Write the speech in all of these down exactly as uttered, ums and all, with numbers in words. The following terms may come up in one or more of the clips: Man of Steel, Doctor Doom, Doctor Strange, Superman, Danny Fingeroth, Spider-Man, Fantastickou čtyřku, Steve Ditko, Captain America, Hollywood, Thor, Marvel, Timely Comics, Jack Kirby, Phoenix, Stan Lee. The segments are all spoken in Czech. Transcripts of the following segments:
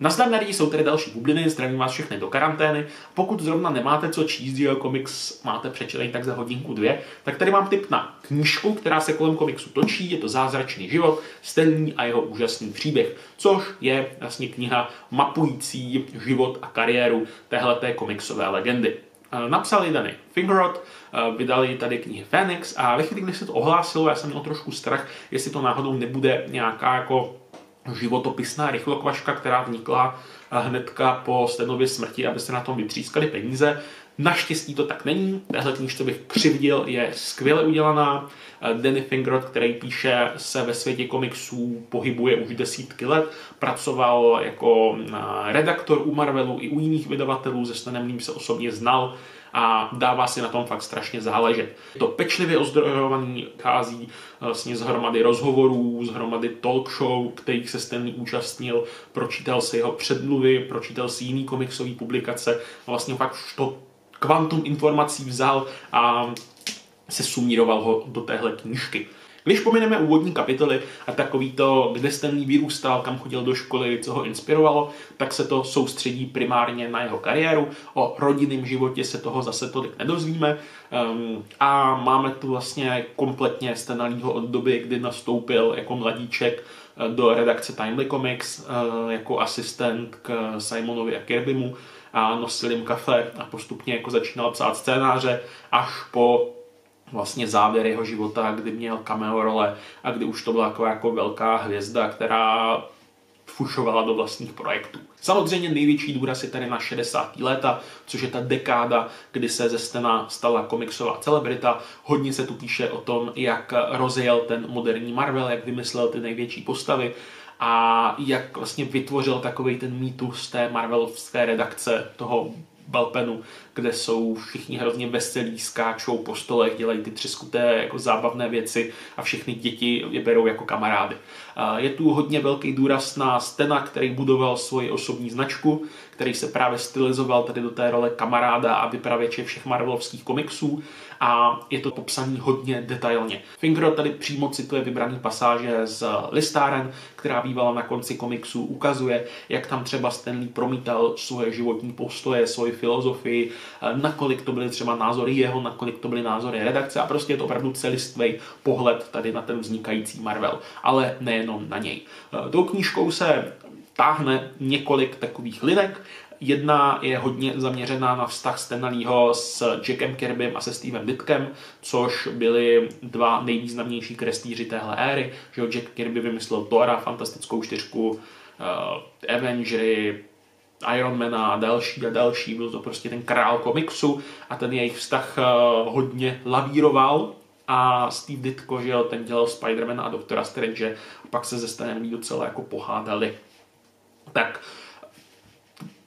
Na Slamnerii jsou tedy další bubliny, zdravím vás všechny do karantény. Pokud zrovna nemáte co číst, jo, komiks máte přečtený tak za hodinku dvě, tak tady mám tip na knížku, která se kolem komiksu točí, je to Zázračný život, Stan Lee a jeho úžasný příběh, což je vlastně kniha mapující život a kariéru téhleté komiksové legendy. Napsal ji Danny Fingeroth, vydali tady knihy Phoenix a ve chvíli, když se to ohlásilo, já jsem měl trošku strach, jestli to náhodou nebude nějaká jako životopisná rychlokvaška, která vznikla hnedka po Stanově smrti, aby se na tom vytřískali peníze. Naštěstí to tak není, téhle knížce bych křivdil, je skvěle udělaná. Danny Fingeroth, který píše, se ve světě komiksů pohybuje už desítky let, pracoval jako redaktor u Marvelu i u jiných vydavatelů, se Stanem Leem se osobně znal a dává si na tom fakt strašně záležet. To pečlivě ozdrojovaný kází vlastně z hromady rozhovorů, z hromady talk show, kterých se Stan Lee účastnil, pročítal si jeho předmluvy, pročítal si jiný komiksové publikace a vlastně fakt to kvantum informací vzal a se sumíroval ho do téhle knížky. Když pomineme úvodní kapitoly a takový to, kde Stan Lee vyrůstal, kam chodil do školy, co ho inspirovalo, tak se to soustředí primárně na jeho kariéru. O rodinném životě se toho zase tolik nedozvíme. Um, a máme tu vlastně kompletně Stana Leeho od doby, kdy nastoupil jako mladíček do redakce Timely Comics, jako asistent k Simonovi a Kirbymu a nosil jim kafe a postupně jako začínal psát scénáře až po vlastně závěr jeho života, kdy měl cameo role a kdy už to byla taková jako velká hvězda, která fušovala do vlastních projektů. Samozřejmě největší důraz je tady na šedesátá léta, což je ta dekáda, kdy se ze Stana stala komiksová celebrita. Hodně se tu píše o tom, jak rozjel ten moderní Marvel, jak vymyslel ty největší postavy a jak vlastně vytvořil takovej ten mýtus té marvelovské redakce, toho Balpenu, kde jsou všichni hrozně veselí, skáčou po stolech, dělají ty třeskuté jako zábavné věci a všechny děti je berou jako kamarády. Je tu hodně velký důraz na Stana, který budoval svoji osobní značku, který se právě stylizoval tady do té role kamaráda a vypravěče všech marvelovských komiksů a je to popsaný hodně detailně. Fingeroth tady přímo cituje vybraný pasáže z listáren, která bývala na konci komiksů, ukazuje, jak tam třeba Stan Lee promítal svoje životní postoje, svoji filozofii, nakolik to byly třeba názory jeho, nakolik to byly názory redakce a prostě je to opravdu celistvý pohled tady na ten vznikající Marvel, ale nejenom na něj. Tou knížkou se táhne několik takových linek. Jedna je hodně zaměřená na vztah Stana Leeho s Jackem Kirbym a se Stevem Ditkem, což byli dva nejvýznamnější kreslíři téhle éry. Že Jack Kirby vymyslel Thora, Fantastickou čtyřku, Avengery, Iron Mana a další a další. Byl to prostě ten král komiksu a ten jejich vztah hodně lavíroval. A Steve Ditko, že ten dělal Spider-Mana a Doktora Strange, a pak se ze Stanem Lee docela jako pohádali. Tak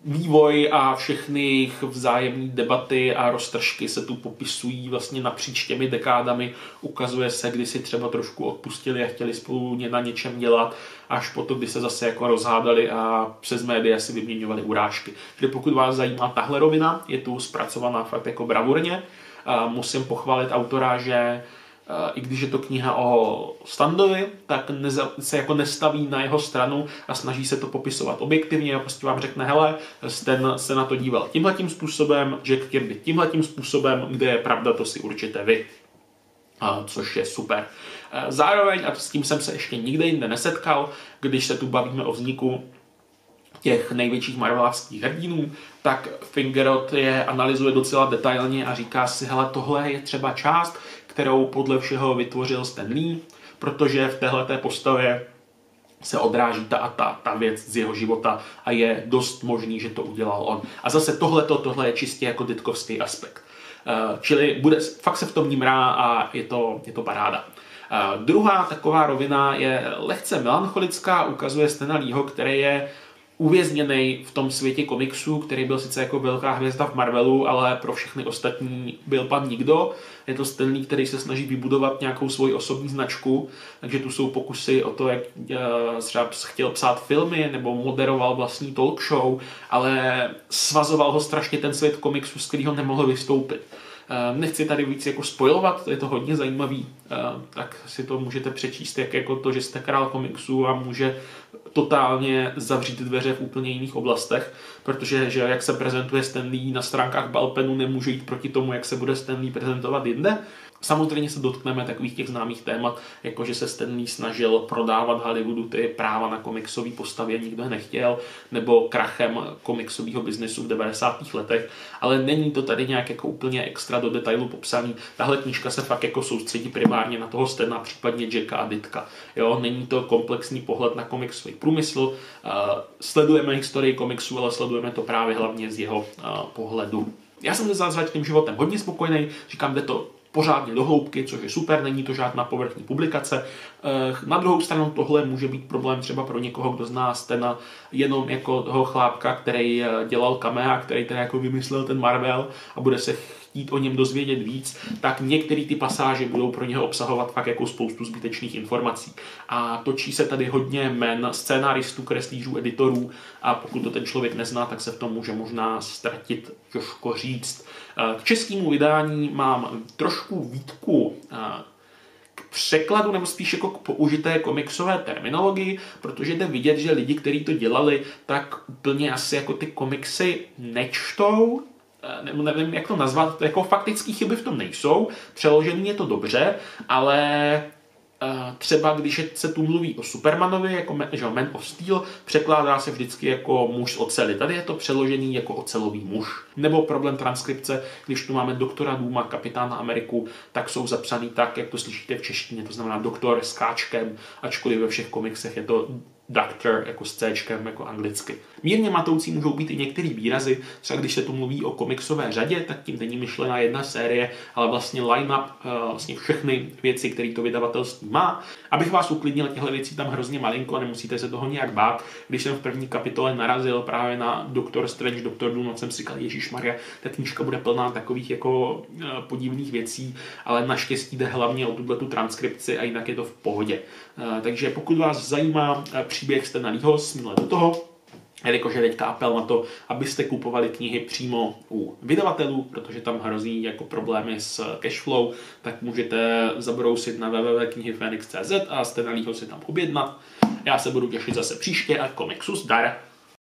vývoj a všechny jejich vzájemné debaty a roztržky se tu popisují vlastně napříč těmi dekádami. Ukazuje se, kdy si třeba trošku odpustili a chtěli spolu na něčem dělat, až po to, kdy se zase jako rozhádali a přes média si vyměňovali urážky. Tedy pokud vás zajímá tahle rovina, je tu zpracovaná fakt jako bravurně. Musím pochválit autora, že i když je to kniha o Stanovi, tak neza, se jako nestaví na jeho stranu a snaží se to popisovat objektivně a prostě vám řekne, hele, Stan se na to díval tímhletím způsobem, Jack Kirby tímhletím způsobem, kde je pravda, to si určitě vy. Což je super. Zároveň, a s tím jsem se ještě nikde jinde nesetkal, když se tu bavíme o vzniku těch největších marvelovských hrdinů, tak Fingeroth je analyzuje docela detailně a říká si, hele, tohle je třeba část, kterou podle všeho vytvořil Stan Lee, protože v téhleté postavě se odráží ta a ta, ta věc z jeho života a je dost možný, že to udělal on. A zase tohleto, tohle je čistě jako ditkovský aspekt. Čili bude, fakt se v tom nímrá a je to, je to paráda. Druhá taková rovina je lehce melancholická, ukazuje Stana Leeho, který je uvězněnej v tom světě komiksů, který byl sice jako velká hvězda v Marvelu, ale pro všechny ostatní byl pan nikdo. Je to Stan Lee, který se snaží vybudovat nějakou svoji osobní značku, takže tu jsou pokusy o to, jak třeba chtěl psát filmy nebo moderoval vlastní talk show, ale svazoval ho strašně ten svět komiksů, z kterého nemohl vystoupit. Nechci tady víc jako spoilovat, je to hodně zajímavý, tak si to můžete přečíst, jak jako to, že jste král komiksů a může totálně zavřít dveře v úplně jiných oblastech, protože že jak se prezentuje Stan Lee na stránkách Balpenu, nemůže jít proti tomu, jak se bude Stan Lee prezentovat jinde. Samozřejmě se dotkneme takových těch známých témat, jako že se Stan Lee snažil prodávat Hollywoodu ty práva na komiksové postavy, nikdo je nechtěl, nebo krachem komiksového biznesu v devadesátých letech, ale není to tady nějak jako úplně extra do detailu popsaný. Tahle knížka se fakt jako soustředí primárně na toho Stana, případně Jacka a Ditka. Jo, není to komplexní pohled na komiksový průmysl, uh, sledujeme historii komiksu, ale sledujeme to právě hlavně z jeho uh, pohledu. Já jsem se zázračným životem hodně spokojený, říkám, jde to pořádně do hloubky, což je super, není to žádná povrchní publikace. Na druhou stranu tohle může být problém třeba pro někoho, kdo zná Stena jenom jako toho chlápka, který dělal kamea, který ten jako vymyslel ten Marvel a bude se chtít o něm dozvědět víc, tak některé ty pasáže budou pro něho obsahovat fakt jako spoustu zbytečných informací. A točí se tady hodně jmen scénáristů, kreslířů, editorů a pokud to ten člověk nezná, tak se v tom může možná ztratit, těžko říct. K českému vydání mám trošku výtku k překladu, nebo spíš jako k použité komiksové terminologii, protože jde vidět, že lidi, kteří to dělali, tak úplně asi jako ty komiksy nečtou, nebo nevím, jak to nazvat, jako faktický chyby v tom nejsou, přeložený je to dobře, ale třeba když se tu mluví o Supermanovi, jako Man of Steel, překládá se vždycky jako muž z oceli. Tady je to přeložený jako ocelový muž. Nebo problém transkripce, když tu máme Doktora Dooma, Kapitána Ameriku, tak jsou zapsaný tak, jak to slyšíte v češtině, to znamená doktor s káčkem, ačkoliv ve všech komiksech je to doctor jako s céčkem, jako anglicky. Mírně matoucí můžou být i některé výrazy, třeba když se tu mluví o komiksové řadě, tak tím není myšlena jedna série, ale vlastně line-up, vlastně všechny věci, které to vydavatelství má. Abych vás uklidnil, těchto věcí tam hrozně malinko a nemusíte se toho nějak bát. Když jsem v první kapitole narazil právě na Doctor Strange, Doctor Doom, jsem si říkal, ježišmarja, ta knížka bude plná takových jako podivných věcí, ale naštěstí jde hlavně o tuto transkripci a jinak je to v pohodě. Takže pokud vás zajímá příběh Stana Leeho, smíle do toho, jelikož je teďka apel na to, abyste kupovali knihy přímo u vydavatelů, protože tam hrozí jako problémy s cashflow, tak můžete zabrousit na w w w tečka knihy fenix tečka c z a Stana Leeho si tam objednat. Já se budu těšit zase příště a komiksu zdar!